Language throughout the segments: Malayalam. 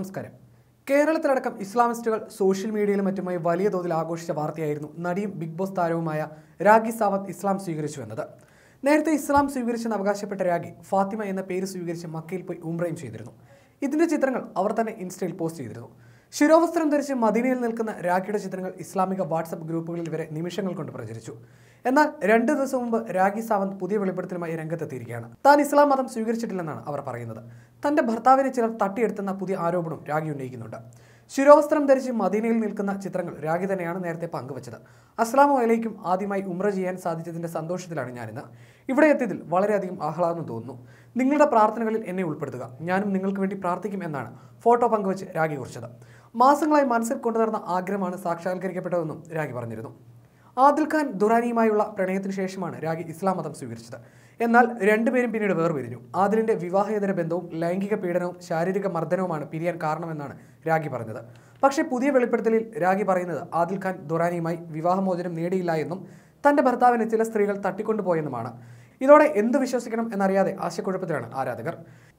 നമസ്കാരം. കേരളത്തിലടക്കം ഇസ്ലാമിസ്റ്റുകൾ സോഷ്യൽ മീഡിയയിലും മറ്റുമായി വലിയ തോതിൽ ആഘോഷിച്ച വാർത്തയായിരുന്നു നടിയും ബിഗ് ബോസ് താരവുമായ രാഖി സാവന്ത് ഇസ്ലാം സ്വീകരിച്ചു എന്നത്. നേരത്തെ ഇസ്ലാം സ്വീകരിച്ചെന്ന് അവകാശപ്പെട്ട രാഖി ഫാത്തിമ എന്ന പേര് സ്വീകരിച്ച് മക്കയിൽ പോയി ഉംറയും ചെയ്തിരുന്നു. ഇതിൻ്റെ ചിത്രങ്ങൾ അവർ തന്നെ ഇൻസ്റ്റയിൽ പോസ്റ്റ് ചെയ്തിരുന്നു. ശിരോവസ്ത്രം ധരിച്ച് മദീനയിൽ നിൽക്കുന്ന രാഖിയുടെ ചിത്രങ്ങൾ ഇസ്ലാമിക വാട്സപ്പ് ഗ്രൂപ്പുകളിൽ വരെ നിമിഷങ്ങൾ കൊണ്ട് പ്രചരിച്ചു. എന്നാൽ 2 ദിവസം മുമ്പ് രാഖി സാവന്ത് പുതിയ വെളിപ്പെടുത്തലുമായി രംഗത്തെത്തിയിരിക്കുകയാണ്. താൻ ഇസ്ലാം മതം സ്വീകരിച്ചിട്ടില്ലെന്നാണ് അവർ പറയുന്നത്. തൻ്റെ ഭർത്താവിനെ ചിലർ തട്ടിയെടുത്തെന്ന പുതിയ ആരോപണം രാഖി ഉന്നയിക്കുന്നുണ്ട്. ശിരോവസ്ത്രം ധരിച്ച് മദീനയിൽ നിൽക്കുന്ന ചിത്രങ്ങൾ രാഖി തന്നെയാണ് നേരത്തെ പങ്കുവച്ചത്. അസ്സലാമു അലൈക്കും, ആദ്യമായി ഉംറ ചെയ്യാൻ സാധിച്ചതിൻ്റെ സന്തോഷത്തിലാണ് ഞാനിന്ന്. ഇവിടെ എത്തിയതിൽ വളരെയധികം ആഹ്ലാദം തോന്നുന്നു. നിങ്ങളുടെ പ്രാർത്ഥനകളിൽ എന്നെ ഉൾപ്പെടുത്തുക, ഞാനും നിങ്ങൾക്ക് വേണ്ടി പ്രാർത്ഥിക്കും എന്നാണ് ഫോട്ടോ പങ്കുവച്ച് രാഖി കുറിച്ചത്. മാസങ്ങളായി മനസ്സിൽ കൊണ്ടുനടന്ന ആഗ്രഹമാണ് സാക്ഷാത്കരിക്കപ്പെട്ടതെന്നും രാഖി പറഞ്ഞിരുന്നു. ആദിൽ ഖാൻ ദുറാനിയുമായുള്ള പ്രണയത്തിന് ശേഷമാണ് രാഖി ഇസ്ലാം മതം സ്വീകരിച്ചത്. എന്നാൽ രണ്ടുപേരും പിന്നീട് വേർപിരിഞ്ഞു. ആദിലിൻ്റെ വിവാഹേതര ബന്ധവും ലൈംഗിക പീഡനവും ശാരീരിക മർദ്ദനവുമാണ് പിരിയാൻ കാരണമെന്നാണ് രാഖി പറഞ്ഞത്. പക്ഷേ പുതിയ വെളിപ്പെടുത്തലിൽ രാഖി പറയുന്നത് ആദിൽ ഖാൻ ദുറാനിയുമായി വിവാഹമോചനം നേടിയില്ല എന്നും തൻ്റെ ഭർത്താവിനെ ചില സ്ത്രീകൾ തട്ടിക്കൊണ്ടുപോയെന്നുമാണ്. ഇതോടെ എന്ത് വിശ്വസിക്കണം എന്നറിയാതെ ആശയക്കുഴപ്പത്തിലാണ് ആരാധകർ.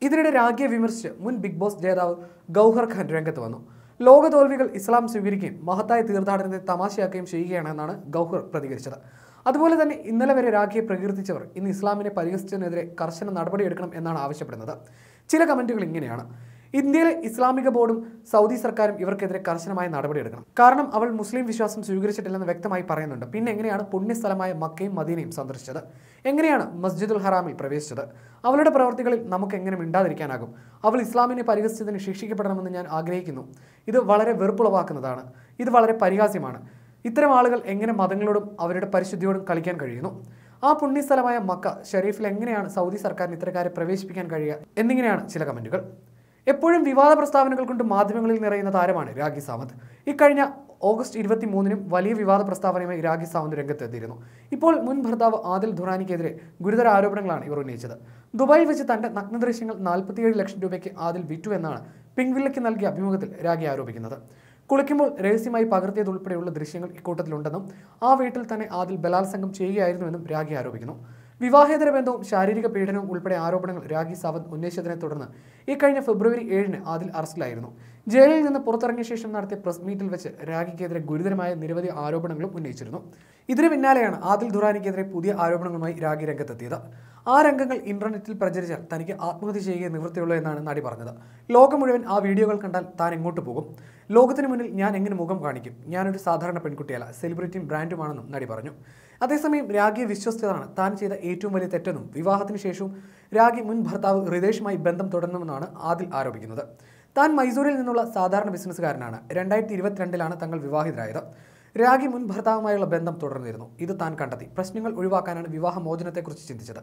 ഇതിനിടെ രാഖിയെ വിമർശിച്ച് മുൻ ബിഗ് ബോസ് ജേതാവ് ഗൗഹർ ഖാൻ രംഗത്ത് വന്നു. ലോക തോൽവികൾ ഇസ്ലാം സ്വീകരിക്കുകയും മഹത്തായ തീർത്ഥാടനത്തെ തമാശയാക്കുകയും ചെയ്യുകയാണെന്നാണ് ഗൗഹർ പ്രതികരിച്ചത്. അതുപോലെ തന്നെ ഇന്നലെ വരെ രാഖിയെ പ്രകീർത്തിച്ചവർ ഇന്ന് ഇസ്ലാമിനെ പരിഹസിച്ചതിനെതിരെ കർശന നടപടിയെടുക്കണം എന്നാണ് ആവശ്യപ്പെടുന്നത്. ചില കമൻറ്റുകൾ ഇങ്ങനെയാണ്: ഇന്ത്യയിലെ ഇസ്ലാമിക ബോർഡും സൗദി സർക്കാരും ഇവർക്കെതിരെ കർശനമായ നടപടിയെടുക്കണം. കാരണം അവൾ മുസ്ലിം വിശ്വാസം സ്വീകരിച്ചിട്ടില്ലെന്ന് വ്യക്തമായി പറയുന്നുണ്ട്. പിന്നെ എങ്ങനെയാണ് പുണ്യസ്ഥലമായ മക്കയും മദീനയും സന്ദർശിച്ചത്? എങ്ങനെയാണ് മസ്ജിദുൽ ഹറാമിൽ പ്രവേശിച്ചത്? അവളുടെ പ്രവർത്തികളിൽ നമുക്ക് എങ്ങനെ മിണ്ടാതിരിക്കാനാകും? അവൾ ഇസ്ലാമിനെ പരിഹസിച്ചതിന് ശിക്ഷിക്കപ്പെടണമെന്ന് ഞാൻ ആഗ്രഹിക്കുന്നു. ഇത് വളരെ വെറുപ്പുളവാക്കുന്നതാണ്. ഇത് വളരെ പരിഹാസ്യമാണ്. ഇത്തരം ആളുകൾ എങ്ങനെ മതങ്ങളോടും അവരുടെ പരിശുദ്ധിയോടും കളിക്കാൻ കഴിയുന്നു? ആ പുണ്യസ്ഥലമായ മക്ക ഷെരീഫിൽ എങ്ങനെയാണ് സൗദി സർക്കാരിന് ഇത്തരക്കാരെ പ്രവേശിപ്പിക്കാൻ കഴിയുക? എന്നിങ്ങനെയാണ് ചില കമൻറ്റുകൾ. എപ്പോഴും വിവാദ പ്രസ്താവനകൾ കൊണ്ട് മാധ്യമങ്ങളിൽ നിറയുന്ന താരമാണ് രാഖി സാവന്ത്. ഇക്കഴിഞ്ഞ ഓഗസ്റ്റ് 23-നും വലിയ വിവാദ പ്രസ്താവനയുമായി രാഖി സാവന്ത് രംഗത്തെത്തിയിരുന്നു. ഇപ്പോൾ മുൻ ഭർത്താവ് ആദിൽ ഖാനെതിരെ ഗുരുതര ആരോപണങ്ങളാണ് ഇവർ ഉന്നയിച്ചത്. ദുബായിൽ വെച്ച് തൻ്റെ നഗ്നദൃശ്യങ്ങൾ 47 ലക്ഷം രൂപയ്ക്ക് ആദിൽ വിറ്റു എന്നാണ് പിങ്ക്വില്ലയ്ക്ക് നൽകിയ അഭിമുഖത്തിൽ രാഖി ആരോപിക്കുന്നത്. കുളിക്കുമ്പോൾ രഹസ്യമായി പകർത്തിയതുൾപ്പെടെയുള്ള ദൃശ്യങ്ങൾ ഇക്കൂട്ടത്തിലുണ്ടെന്നും ആ വീട്ടിൽ തന്നെ ആദിൽ ബലാത്സംഗം ചെയ്യുകയായിരുന്നുവെന്നും രാഖി ആരോപിക്കുന്നു. വിവാഹേതര ബന്ധവും ശാരീരിക പീഡനവും ഉൾപ്പെടെ ആരോപണങ്ങൾ രാഖി സാവന്ത് ഉന്നയിച്ചതിനെ തുടർന്ന് ഇക്കഴിഞ്ഞ ഫെബ്രുവരി 7-ന് ആദിൽ അറസ്റ്റിലായിരുന്നു. ജയിലിൽ നിന്ന് പുറത്തിറങ്ങിയ ശേഷം നടത്തിയ പ്രസ് മീറ്റിൽ വെച്ച് രാഖിക്കെതിരെ ഗുരുതരമായ നിരവധി ആരോപണങ്ങളും ഉന്നയിച്ചിരുന്നു. ഇതിന് പിന്നാലെയാണ് ആദിൽ ഖാനെതിരെ പുതിയ ആരോപണങ്ങളുമായി രാഖി രംഗത്തെത്തിയത്. ആ രംഗങ്ങൾ ഇന്റർനെറ്റിൽ പ്രചരിച്ചാൽ തനിക്ക് ആത്മഹത്യ ചെയ്യുക നിവൃത്തിയുള്ളൂ എന്നാണ് നടി പറഞ്ഞത്. ലോകം മുഴുവൻ ആ വീഡിയോകൾ കണ്ടാൽ താൻ എങ്ങോട്ട് പോകും? ലോകത്തിന് മുന്നിൽ ഞാൻ എങ്ങനെ മുഖം കാണിക്കും? ഞാനൊരു സാധാരണ പെൺകുട്ടിയല്ല, സെലിബ്രിറ്റിയും ബ്രാൻഡുമാണെന്നും നടി പറഞ്ഞു. അതേസമയം രാഖിയെ വിശ്വസിച്ചതാണ് താൻ ചെയ്ത ഏറ്റവും വലിയ തെറ്റെന്നും വിവാഹത്തിന് ശേഷവും രാഖി മുൻ ഭർത്താവ് റിതേഷുമായി ബന്ധം തുടർന്നുവെന്നാണ് ആദിൽ ആരോപിക്കുന്നത്. താൻ മൈസൂരിൽ നിന്നുള്ള സാധാരണ ബിസിനസ്സുകാരനാണ്. 2022-ലാണ് തങ്ങൾ വിവാഹിതരായത്. രാഖി മുൻ ഭർത്താവുമായുള്ള ബന്ധം തുടർന്നിരുന്നു. ഇത് താൻ കണ്ടെത്തി. പ്രശ്നങ്ങൾ ഒഴിവാക്കാനാണ് വിവാഹമോചനത്തെക്കുറിച്ച് ചിന്തിച്ചത്.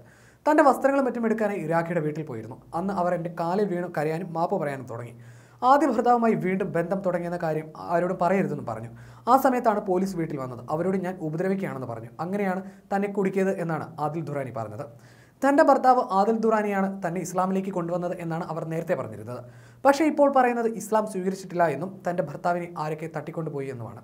തൻ്റെ വസ്ത്രങ്ങളും മറ്റും എടുക്കാനായി രാഖിയുടെ വീട്ടിൽ പോയിരുന്നു. അന്ന് അവർ എൻ്റെ കാലിൽ വീണു കരയാനും മാപ്പ് പറയാനും തുടങ്ങി. ആദ്യ ഭർത്താവുമായി വീണ്ടും ബന്ധം തുടങ്ങിയെന്ന കാര്യം ആരോടും പറയരുതെന്ന് പറഞ്ഞു. ആ സമയത്താണ് പോലീസ് വീട്ടിൽ വന്നത്. അവരോട് ഞാൻ ഉപദ്രവിക്കുകയാണെന്ന് പറഞ്ഞു. അങ്ങനെയാണ് തന്നെ കുടുക്കിയത് എന്നാണ് ആദിൽ ഖാൻ പറഞ്ഞത്. തൻ്റെ ഭർത്താവ് ആദിൽ ഖാനെയാണ് തന്നെ ഇസ്ലാമിലേക്ക് കൊണ്ടുവന്നത് എന്നാണ് അവർ നേരത്തെ പറഞ്ഞിരുന്നത്. പക്ഷേ ഇപ്പോൾ പറയുന്നത് ഇസ്ലാം സ്വീകരിച്ചിട്ടില്ല എന്നും തൻ്റെ ഭർത്താവിനെ ആരൊക്കെ തട്ടിക്കൊണ്ടുപോയി എന്നുമാണ്.